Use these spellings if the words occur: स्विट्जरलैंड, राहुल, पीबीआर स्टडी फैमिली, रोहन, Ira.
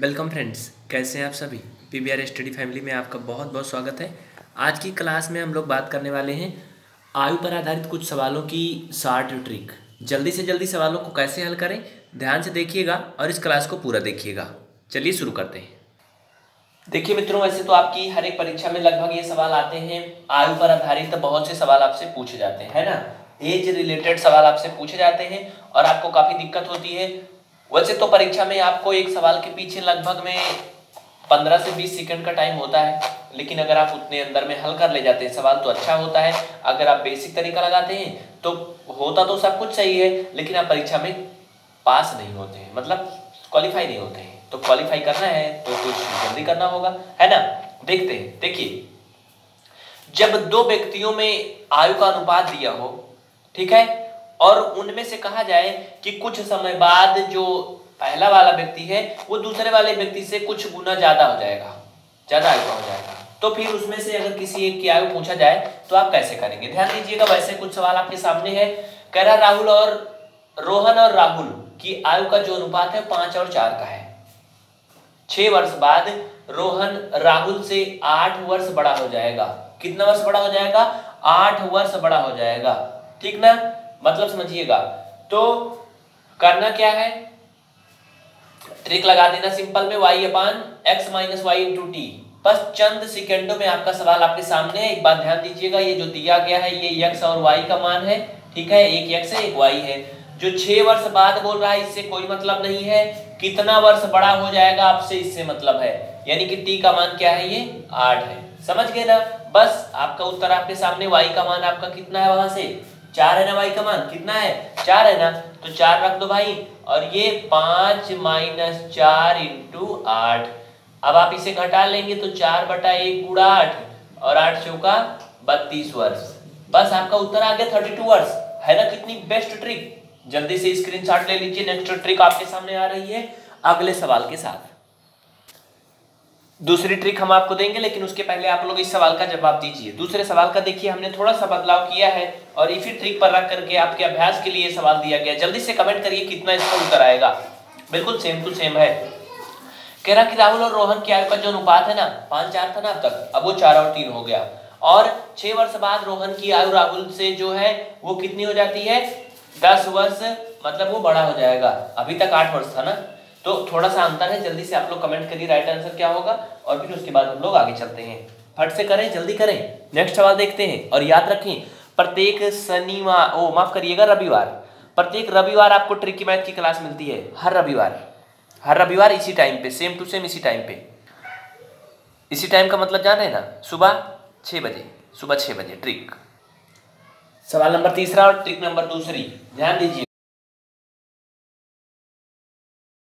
Welcome friends, कैसे हैं आप सभी। पीबीआर स्टडी फैमिली में आपका बहुत बहुत स्वागत है। आज की क्लास में हम लोग बात करने वाले हैं आयु पर आधारित कुछ सवालों की शॉर्ट ट्रिक। जल्दी से जल्दी सवालों को कैसे हल करें, ध्यान से देखिएगा और इस क्लास को पूरा देखिएगा। चलिए शुरू करते हैं। देखिए मित्रों, वैसे तो आपकी हर एक परीक्षा में लगभग ये सवाल आते हैं, आयु पर आधारित बहुत से सवाल आपसे पूछे जाते हैं, है ना। एज रिलेटेड सवाल आपसे पूछे जाते हैं और आपको काफ़ी दिक्कत होती है। वैसे तो परीक्षा में आपको एक सवाल के पीछे लगभग में 15 से 20 सेकंड का टाइम होता है, लेकिन अगर आप उतने अंदर में हल कर ले जाते हैं सवाल तो अच्छा होता है। अगर आप बेसिक तरीका लगाते हैं तो होता तो सब कुछ सही है, लेकिन आप परीक्षा में पास नहीं होते हैं, मतलब क्वालिफाई नहीं होते हैं। तो क्वालिफाई करना है तो कुछ जल्दी करना होगा, है ना। देखते हैं, देखिए, जब दो व्यक्तियों में आयु का अनुपात दिया हो, ठीक है, और उनमें से कहा जाए कि कुछ समय बाद जो पहला वाला व्यक्ति है वो दूसरे वाले व्यक्ति से कुछ गुना ज्यादा हो जाएगा, ज्यादा आयु हो जाएगा, तो फिर उसमें से अगर किसी एक की आयु पूछा जाए तो आप कैसे करेंगे, ध्यान दीजिएगा। वैसे कुछ सवाल आपके सामने है। कह रहा राहुल और रोहन और राहुल की आयु का जो अनुपात है 5 और 4 का है। 6 वर्ष बाद रोहन राहुल से 8 वर्ष बड़ा हो जाएगा। कितना वर्ष बड़ा हो जाएगा? 8 वर्ष बड़ा हो जाएगा, ठीक ना, मतलब समझिएगा। तो करना क्या है, ट्रिक लगा देना सिंपल में, y/x - y/t। बस चंद सेकंडों में आपका सवाल आपके सामने है। एक बात ध्यान दीजिएगा, ये जो दिया गया है ये x और y का मान है, ठीक है, एक x है एक y है। जो 6 वर्ष बाद बोल रहा है इससे कोई मतलब नहीं है, कितना वर्ष बड़ा हो जाएगा आपसे इससे मतलब है, यानी कि t का मान क्या है, ये 8 है, समझ गए ना। बस आपका उत्तर आपके सामने, y का मान आपका कितना है, वहां से 4 है ना, भाई का मान कितना है, 4 है ना, तो 4 रख दो भाई। और ये 5 - 4 × 8, अब आप इसे घटा लेंगे तो 4/1 × 8 और 8 × 4 = 32 वर्ष। बस आपका उत्तर आ गया 32 वर्ष, है ना। कितनी बेस्ट ट्रिक, जल्दी से स्क्रीनशॉट ले लीजिए। नेक्स्ट ट्रिक आपके सामने आ रही है अगले सवाल के साथ। दूसरी ट्रिक हम आपको देंगे, लेकिन उसके पहले आप लोग इस सवाल का जवाब दीजिए। दूसरे सवाल का देखिए, हमने थोड़ा सा बदलाव किया है और इसी ट्रिक पर रख करके आपके अभ्यास के लिए सवाल दिया गया। जल्दी से कमेंट करिए कितना इसका उत्तर आएगा, बिल्कुल सेम टू सेम है। कह रहा कि राहुल और रोहन की आयु का जो अनुपात है ना, 5-4 था ना अब तक, अब वो 4 और 3 हो गया। और 6 वर्ष बाद रोहन की आयु राहुल से जो है वो कितनी हो जाती है, 10 वर्ष, मतलब वो बड़ा हो जाएगा। अभी तक 8 वर्ष था ना, तो थोड़ा सा अंतर है। जल्दी से आप लोग कमेंट करिए राइट आंसर क्या होगा, और फिर उसके बाद हम लोग आगे चलते हैं। फट से करें, जल्दी करें। नेक्स्ट सवाल देखते हैं। और याद रखें, प्रत्येक शनिवार, ओ माफ करिएगा रविवार, प्रत्येक रविवार आपको ट्रिकी मैथ की क्लास मिलती है, हर रविवार इसी टाइम पे, सेम टू सेम इसी टाइम पे। इसी टाइम का मतलब जान रहे ना, सुबह 6 बजे ट्रिक। सवाल नंबर तीसरा और ट्रिक नंबर दूसरी, ध्यान दीजिए।